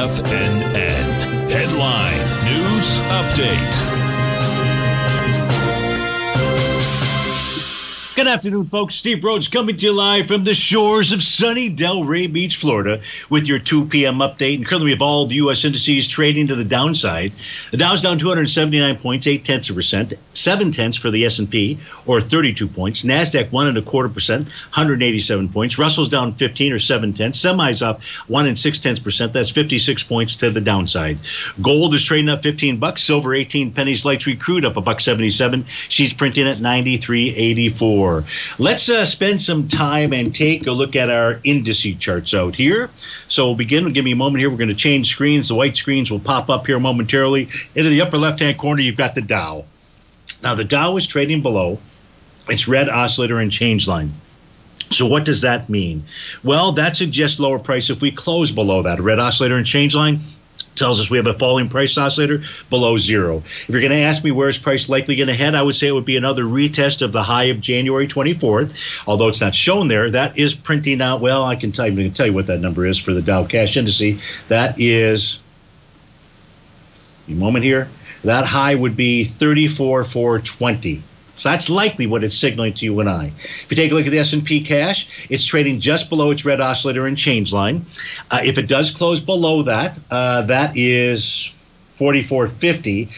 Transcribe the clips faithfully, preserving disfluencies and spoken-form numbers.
F N N. Headline News Update. Good afternoon, folks. Steve Rhodes coming to you live from the shores of sunny Delray Beach, Florida, with your two p.m. update. And currently, we have all the U S indices trading to the downside. The Dow's down two hundred seventy-nine points, eight tenths of a percent, seven tenths for the S and P, or thirty-two points. NASDAQ, one and a quarter percent, one hundred eighty-seven points. Russell's down fifteen, or seven tenths. Semi's up one and six tenths percent. That's fifty-six points to the downside. Gold is trading up fifteen bucks. Silver, eighteen pennies. Light sweet crude up a buck seventy-seven. She's printing at ninety-three eighty-four. Let's uh, spend some time and take a look at our indice charts out here. So we'll begin. Give me a moment here. We're going to change screens. The white screens will pop up here momentarily. Into the upper left-hand corner, you've got the Dow. Now, the Dow is trading below its red oscillator and change line. So what does that mean? Well, that suggests lower price if we close below that red oscillator and change line. Tells us we have a falling price oscillator below zero. If you're going to ask me where is price likely going to head, I would say it would be another retest of the high of January twenty-fourth. Although it's not shown there, that is printing out. Well, I can tell you, I can tell you what that number is for the Dow Cash Indice. That is, a moment here, that high would be thirty-four four twenty. So that's likely what it's signaling to you and I. If you take a look at the S and P Cash, it's trading just below its red oscillator and change line. Uh, if it does close below that, uh, that is forty-four fifty.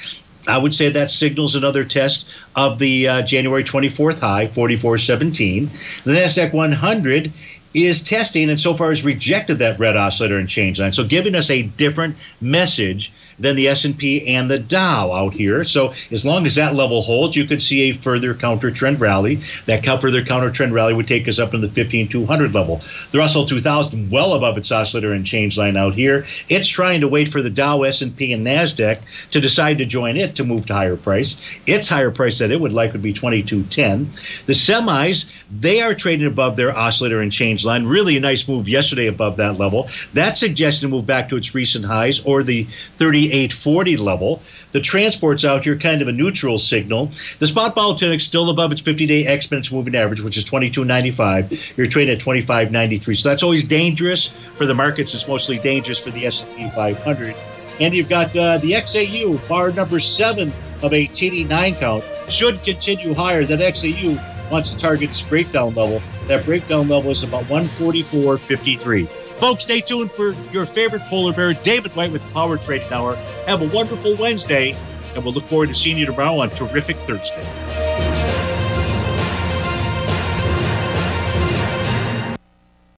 I would say that signals another test of the uh, January twenty-fourth high, forty-four seventeen. The NASDAQ one hundred is testing and so far has rejected that red oscillator and change line. So giving us a different message than the S and P and the Dow out here. So as long as that level holds, you could see a further counter trend rally. That further counter trend rally would take us up to the fifteen two hundred level. The Russell two thousand well above its oscillator and change line out here. It's trying to wait for the Dow, S and P, and NASDAQ to decide to join it to move to higher price. Its higher price that it would like would be twenty-two ten. The semis, they are trading above their oscillator and change line. Really a nice move yesterday above that level. That suggests to move back to its recent highs or the thirty-eight forty level. The transport's out here, kind of a neutral signal. The spot volatility still above its fifty-day exponents moving average, which is twenty-two ninety-five. You're trading at twenty-five ninety-three. So that's always dangerous for the markets. It's mostly dangerous for the S and P five hundred. And you've got uh, the X A U, bar number seven of a T D nine count, should continue higher. That X A U wants to target its breakdown level. That breakdown level is about one forty-four fifty-three. Folks, stay tuned for your favorite polar bear, David White, with the Power Trading Hour. Have a wonderful Wednesday, and we'll look forward to seeing you tomorrow on Terrific Thursday.